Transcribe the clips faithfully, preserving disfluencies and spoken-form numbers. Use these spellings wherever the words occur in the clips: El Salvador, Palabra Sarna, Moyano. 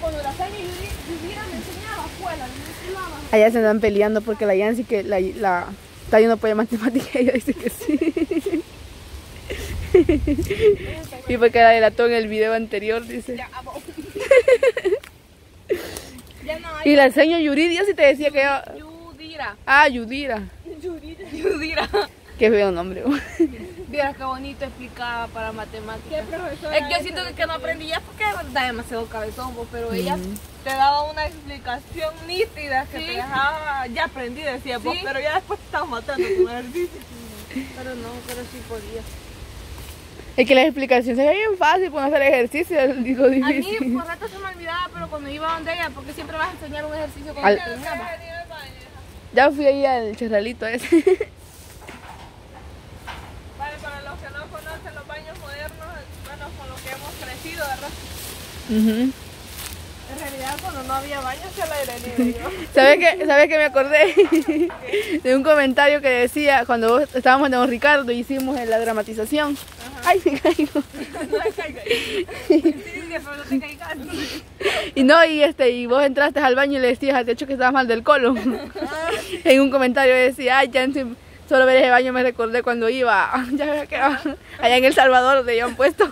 cuando la Zaina y Yudira me enseñaba escuela, me enseñaba. Allá se andan peleando porque la Yancy que la, la Tayo no puede matemáticas y ella dice que sí. Y porque la delató en el video anterior, dice. Ya, ya no hay. Y la Zaina Yuridia sí te decía que ella... Yudira. Ah, Yudira. Yudira. Yudira. Qué feo nombre. Vieras qué bonito explicaba para matemáticas. Es que yo siento que, que no aprendía porque da demasiado cabezón, pero ella mm. te daba una explicación nítida que sí. te dejaba, ya aprendí, decía, ¿sí? Pero ya después te estabas matando con el ejercicio. Pero no, pero sí podía. Es que la explicación sería bien fácil por no hacer ejercicio, digo difícil. A mí por rato se me olvidaba, pero cuando iba donde ella, porque siempre vas a enseñar un ejercicio con ella. Ya fui ahí al charralito ese. Uh -huh. En realidad cuando no había baños al aire libre. ¿Sabes qué? ¿Sabes qué me acordé? ¿Qué? De un comentario que decía cuando vos, estábamos con Ricardo y hicimos la dramatización. Ajá. Ay, me caigo. No me caigo. Sí, y no, y este, y vos entraste al baño y le decías al techo que estabas mal del colon. En un comentario decía, ay, ya en, solo ver ese baño me recordé cuando iba. Ya me quedaba allá en El Salvador donde habían puesto.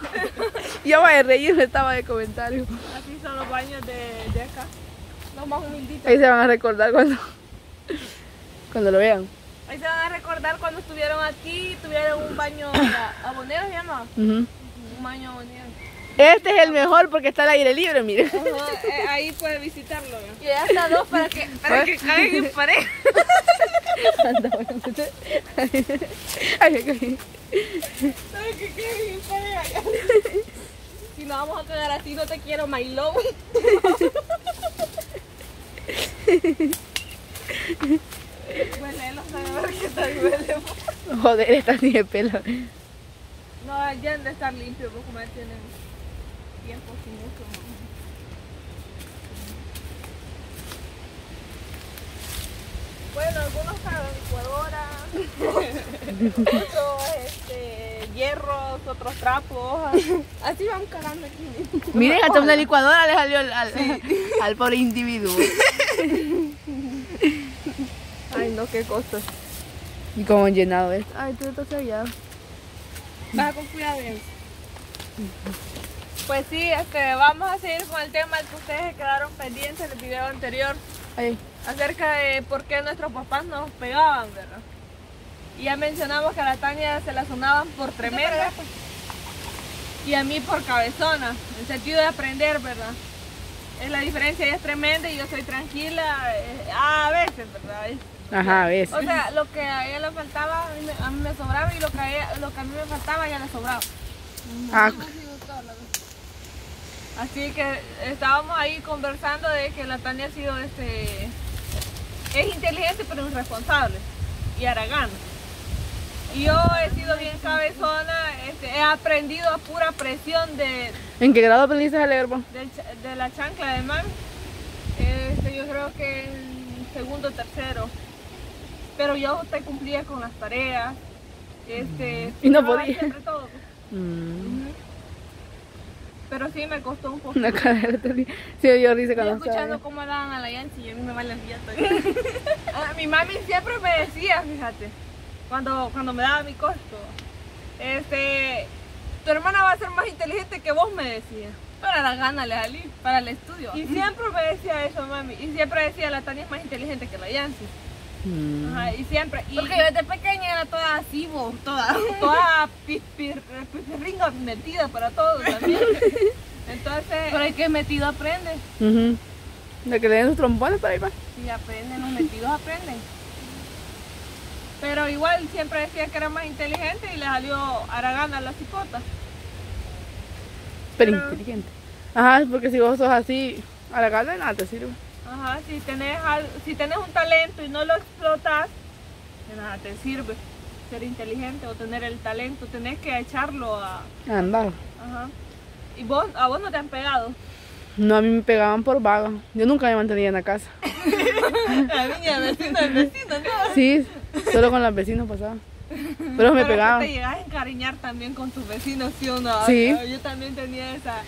Yo me reír, estaba de comentario. Aquí son los baños de, de acá, los más humilditos. Ahí se van a recordar cuando, cuando lo vean. Ahí se van a recordar cuando estuvieron aquí, tuvieron un baño abonero, ¿se llama? Uh -huh. Un baño abonero. Este es el mejor porque está al aire libre, mire. Uh -huh. Ahí puede visitarlo. ¿No? Y ya está dos para que, para que caigan en pared. Anda, bueno, ay, ¿sabes qué caigan en pared acá? Si no vamos a quedar así, no te quiero, my love. Huele, no sabe por qué tal huele. Joder, está ni de pelo. No, ya han de estar limpio, porque más tienen tiempo sin mucho. ¿No? Bueno, algunos para licuadora, otros este, hierros, otros trapos. Así van cargando aquí. Miren, hasta una licuadora le salió al, al, sí. al pobre individuo. Ay, no, qué cosas. Y como llenado es. Ay, tú estás sellado. Vas con cuidado bien. Pues sí, este, vamos a seguir con el tema que ustedes quedaron pendientes en el video anterior. Ay. Acerca de por qué nuestros papás nos pegaban, ¿verdad? Y ya mencionamos que a la Tania se la sonaban por tremenda y a mí por cabezona, en el sentido de aprender, ¿verdad? Es la diferencia, ella es tremenda y yo soy tranquila, eh, a veces, ¿verdad? Es, ajá, a veces. O sea, lo que a ella le faltaba, a mí, a mí me sobraba y lo que a, ella, lo que a mí me faltaba, a ella le sobraba. Ah. Así que estábamos ahí conversando de que la Tania ha sido, este, es inteligente pero irresponsable y haragana. Yo he sido bien cabezona, este, he aprendido a pura presión de... ¿En qué grado aprendiste a leer vos? De, de la chancla de mami, este, yo creo que en segundo, tercero. Pero yo te cumplía con las tareas, este... Y no podía. Siempre todo. Mm. Pero sí me costó un poco. Una cadera terrible. Sí, yo risa cuando estaba escuchando cómo hablaban a la Yancy y a mí me valía todavía. Mi mami siempre me decía, fíjate, cuando, cuando me daba mi costo, este, tu hermana va a ser más inteligente que vos, me decía. Para la gana, le salí, para el estudio. Y mm. siempre me decía eso, mami. Y siempre decía, la Tania es más inteligente que la Yancy. Mm. Ajá, y siempre. Y, porque desde pequeña era toda así, vos, toda, toda pipirringa metida para todos también. Entonces, pero el que es metido aprende. Uh -huh. De que le den sus trombones para ir más. Y aprenden, los metidos aprenden. Pero igual siempre decía que era más inteligente y le salió haragana a la cipota. Pero, pero inteligente. Ajá, porque si vos sos así, haragana nada te sirve. Ajá, si tenés, si tenés un talento y no lo explotas, de nada te sirve ser inteligente o tener el talento. Tenés que echarlo a... a andar. Ajá. ¿Y vos, a vos no te han pegado? No, a mí me pegaban por vaga. Yo nunca me mantenía en la casa. La niña vecina, el vecino, ¿no? Sí, solo con las vecinas pasaba. Pero me pegaban. Te llegas a encariñar también con tus vecinos, ¿sí o no? Sí. Yo también tenía esa...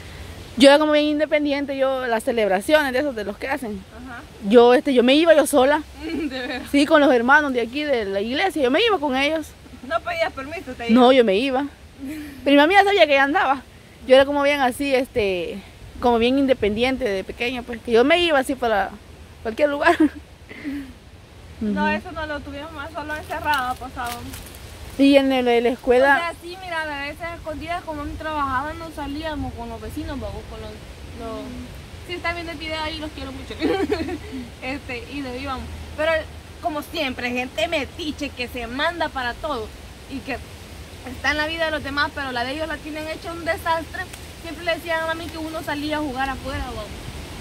Yo era como bien independiente, yo las celebraciones de esos, de los que hacen. Ajá. Yo este, yo me iba yo sola. ¿De verdad? Sí, con los hermanos de aquí, de la iglesia, yo me iba con ellos. ¿No pedías permiso? ¿Te ibas? No, yo me iba. Pero mi mamá ya sabía que ella andaba. Yo era como bien así, este, como bien independiente de pequeña, pues que yo me iba así para cualquier lugar. No, uh-huh. Eso no lo tuvimos más, solo encerrado pasábamos. Y en el, de la escuela... O sea, sí, mira, a veces escondidas, como no trabajaba, no salíamos con los vecinos, babos, con los... los... Sí, están viendo este video ahí, los quiero mucho. este, y nos íbamos. Pero, como siempre, gente metiche que se manda para todo. Y que está en la vida de los demás, pero la de ellos la tienen hecha un desastre. Siempre le decían a mí que uno salía a jugar afuera, babos.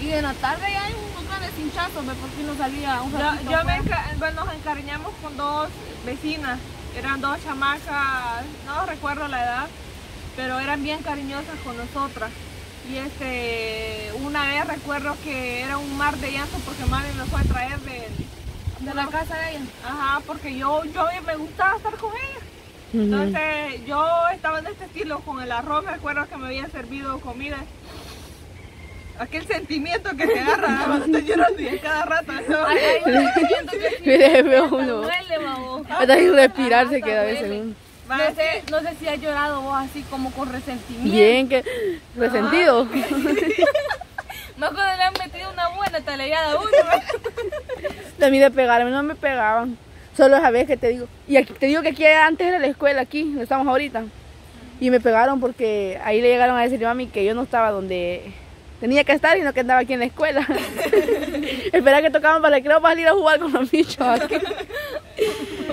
Y de la tarde ya hay un montón de cinchazos, porque no salía un ratito. Yo, yo me enca... bueno, nos encariñamos con dos vecinas. Eran dos chamacas, no recuerdo la edad, pero eran bien cariñosas con nosotras. Y este, una vez recuerdo que era un mar de llanto porque mami me fue a traer de, de la casa de ella. Ajá, porque yo, yo me gustaba estar con ella. Uh-huh. Entonces yo estaba en este estilo con el arroz, me acuerdo que me habían servido comida. Aquel sentimiento que te agarra cuando te lloras de cada rato. Ay, mire, veo uno. Hasta sin respirar se queda a veces. No sé, no sé si has llorado vos así como con resentimiento. Bien, que resentido. Me acuerdo que le han metido una buena taleada a uno. A mí de pegarme, no me pegaban. Solo esa vez que te digo. Y aquí, te digo que aquí antes era la escuela, aquí, donde estamos ahorita. Y me pegaron porque ahí le llegaron a decir a mami que yo no estaba donde... tenía que estar y no que andaba aquí en la escuela. Esperaba que tocaban para el recreo para salir a jugar con los bichos aquí.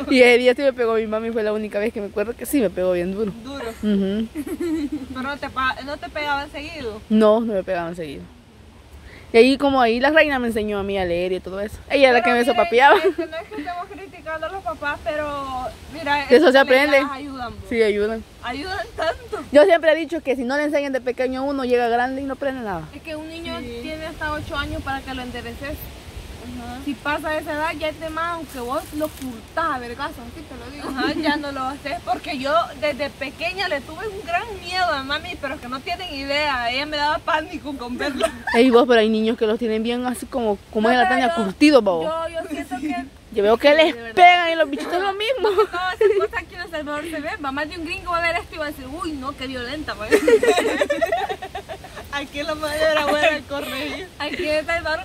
Y el día sí me pegó mi mami, fue la única vez que me acuerdo que sí me pegó bien duro. Duro. Uh-huh. Pero no te, no te pegaban seguido. No, no me pegaban seguido. Y ahí como ahí la reina me enseñó a mí a leer y todo eso. Ella era la que me sopapeaba. Es que no es que estemos criticando a los papás, pero mira, eso se aprende. Ayudan, sí, ayudan. Ayudan tanto. Yo siempre he dicho que si no le enseñan de pequeño uno, llega grande y no aprende nada. Es que un niño sí tiene hasta ocho años para que lo endereces. Ajá. Si pasa esa edad, ya es de más, aunque vos lo ocultás, vergas, así te lo digo. Ajá, ya no lo haces, porque yo desde pequeña le tuve un gran miedo a mami, pero que no tienen idea, ella me daba pánico con verlo. Ey, vos, pero hay niños que los tienen bien así como, como no, la tan curtido, babo. Yo, yo siento que... yo veo que les pegan y los bichitos es lo mismo. No, esas cosas aquí en El Salvador se ven. Mamá de un gringo va a ver esto y va a decir, uy, no, qué violenta, man. Aquí la madre era buena del correo. Aquí en El Salvador,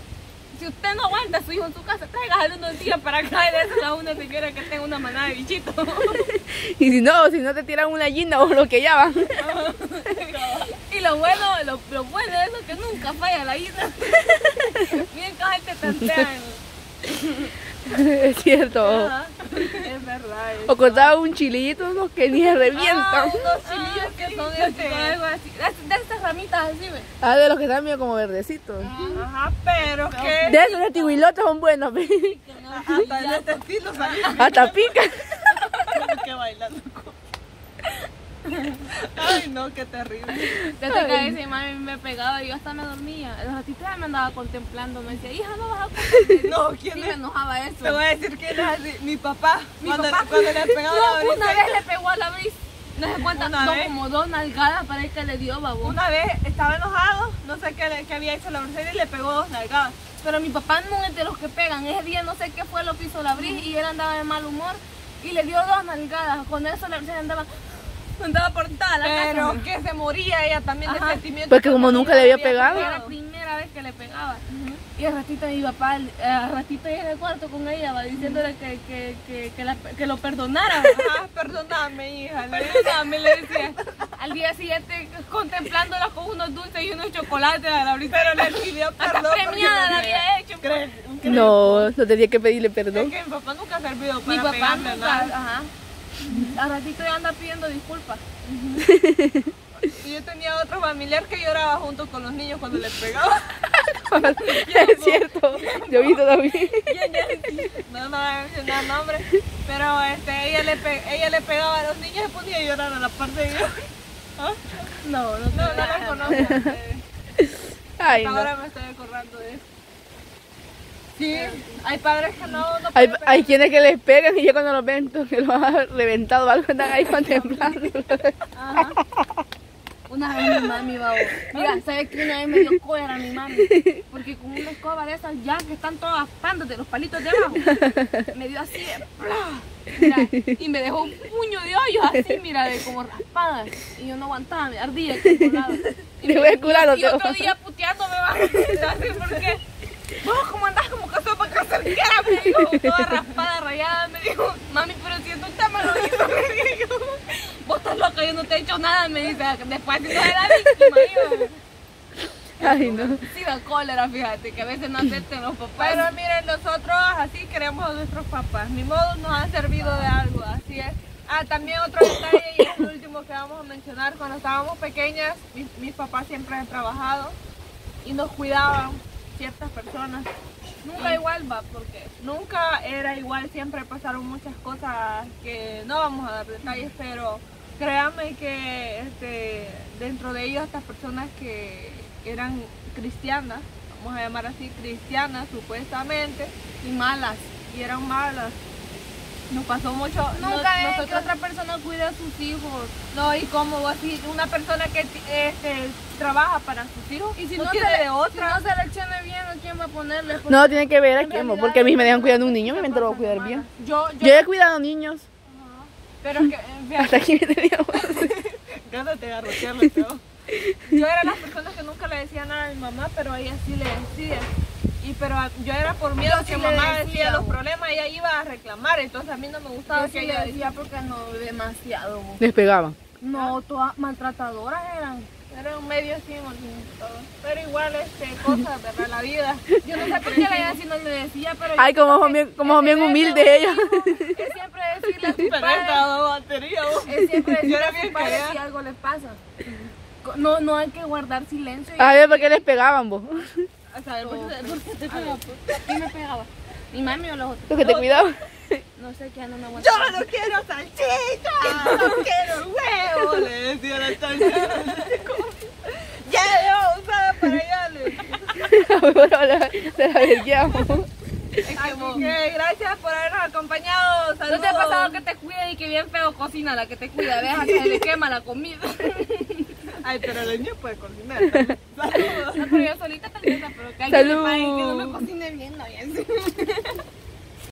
si usted no aguanta a su hijo en su casa, tráigale unos días para acá y déselo a una señora que tenga una manada de bichitos. Y si no, si no te tiran una guinda o lo que ya van. Y lo bueno, lo, lo bueno es lo que nunca falla la guinda. Bien caja te tantean. Es cierto. Ajá, es verdad. Es o cortaba un chilito, unos que ni se revientan. Unos chilillos que son este, de estas ramitas así, ¿ve? Ah, de los que están medio como verdecitos. Ajá, pero no, que... de esos de tihuilotes son buenos, ¿ve? No, hasta de este estilo salí. Hasta pica. Que bailando con... ay, no, qué terrible. Desde ay, que a veces mami me pegaba y yo hasta me dormía. Los atitas me andaba contemplando. Me decía, hija, no vas a contemplar. No, ¿quién sí es? Me enojaba eso. Te voy a decir quién es así. Mi papá. Mi cuando, papá. Cuando le pegaba no, la brisa. Una vez le pegó a la brisa. No se cuenta, no, como dos nalgadas para el que le dio, babón. Una vez estaba enojado, no sé qué, le, qué había hecho la brisa y le pegó dos nalgadas. Pero mi papá no es de los que pegan. Ese día no sé qué fue lo que hizo la brisa y él andaba de mal humor y le dio dos nalgadas. Con eso la brisa andaba... andaba por toda la pero casa, que se moría ella también. Ajá, de sentimiento. Porque como nunca le había pegado. Era la primera vez que le pegaba. Uh-huh. Y al ratito mi papá, al ratito ella en el cuarto con ella, va diciéndole que, que, que, que, la, que lo perdonara. Ah, perdóname, hija. Perdóname, le decía. Al día siguiente contemplándola con unos dulces y unos chocolates a la brisa. Pero le pidió perdón. Hasta premiada la había hecho. Creen, creen. No, no tenía que pedirle perdón. Es que mi papá nunca ha servido para mi papá pegarle nunca, nada. Ajá. A ratito ya anda pidiendo disculpas. Y yo tenía otro familiar que lloraba junto con los niños cuando les pegaba. Es cierto, yo he visto también. No, no voy a mencionar nombres, pero este, ella, le pe ella le pegaba a los niños y ponía a llorar a la parte de yo. ¿Ah? No, no, no, no la conozco. Ay, hasta no. Ahora me estoy acordando de eso. Sí, hay padres que no, no hay, hay quienes que les pegan y yo cuando los ven que los han reventado o algo, están ahí contemplando. Ajá. Una vez mi mami, babo. Mira, ¿sabes que una vez me dio cólera mi mami? Porque con una escoba de esas ya que están todas aspándote los palitos de abajo, me dio así de ¡plá! Mira, y me dejó un puño de hoyos así, mira, de como raspadas. Y yo no aguantaba, me ardía el colado. Y te voy a curar, y, y otro día puteándome, bajo. No sé por qué. Vos, como andás como caso para cacerquera, me dijo, toda raspada, rayada, me dijo, mami, pero si esto está malo, me dijo, vos estás loca, yo no te he hecho nada, me dice, después no de la víctima, yo. Ay, no. Sí da cólera, fíjate, que a veces no acepten los papás. Pero miren, nosotros así queremos a nuestros papás, ni modo nos han servido de algo, así es. Ah, también otro detalle, y es el último que vamos a mencionar, cuando estábamos pequeñas, mis, mis papás siempre han trabajado y nos cuidaban. Ciertas personas, nunca igual va, porque nunca era igual, siempre pasaron muchas cosas que no vamos a dar detalles, pero créanme que este, dentro de ellos estas personas que eran cristianas, vamos a llamar así, cristianas supuestamente, y malas, y eran malas. Nos pasó mucho. Nunca es que otra persona cuida a sus hijos. No, y como así, una persona que este, trabaja para sus hijos. Y si no, no tiene se, de otra. Si no seleccione bien a quién va a ponerle. No, tiene que ver a quién, realidad, porque a mí me dejan cuidando un niño, me lo voy a cuidar bien. Yo, yo, yo he cuidado niños. Uh-huh. Pero es que. Vean, hasta aquí me tenía. Gánate a rotearlo y todo. Yo era las personas que nunca le decía nada a mi mamá, pero ella sí le decía. Y pero yo era por miedo sí que mamá decía, decía los problemas, ella iba a reclamar, entonces a mí no me gustaba yo que sí ella decía porque no demasiado. Les pegaban. No, todas maltratadoras eran. Eran medio así, pero igual este cosas, ¿verdad? La vida. Yo no sé por qué la ella así no le decía, pero ay, como son bien, como bien humilde ella. Es siempre decirle a tus padres. Es siempre decirle a tus padres si algo les pasa. No, no hay que guardar silencio. A ver, ¿por qué les pegaban vos? A saber, ¿por qué te pegaba? ¿Quién me pegaba? ¿Mi mami o los otros? ¿Los que te cuidaban? No sé, que no me aguanto. ¡Yo no quiero salchicha! Ah, ¡no quiero huevo! Le decía la salchicha. ¡Ya yo! ¡Usada para allá! Le... Se la vergueamos. Es que Ay, vos... que gracias por habernos acompañado. Saludos. ¿No te ha pasado que te cuida y que bien feo cocina la que te cuida? Deja que se le quema la comida. Ay, pero los niños pueden cocinar. Saludos. No, pero yo solita también, pero que alguien me pague que no me cocine bien, no bien.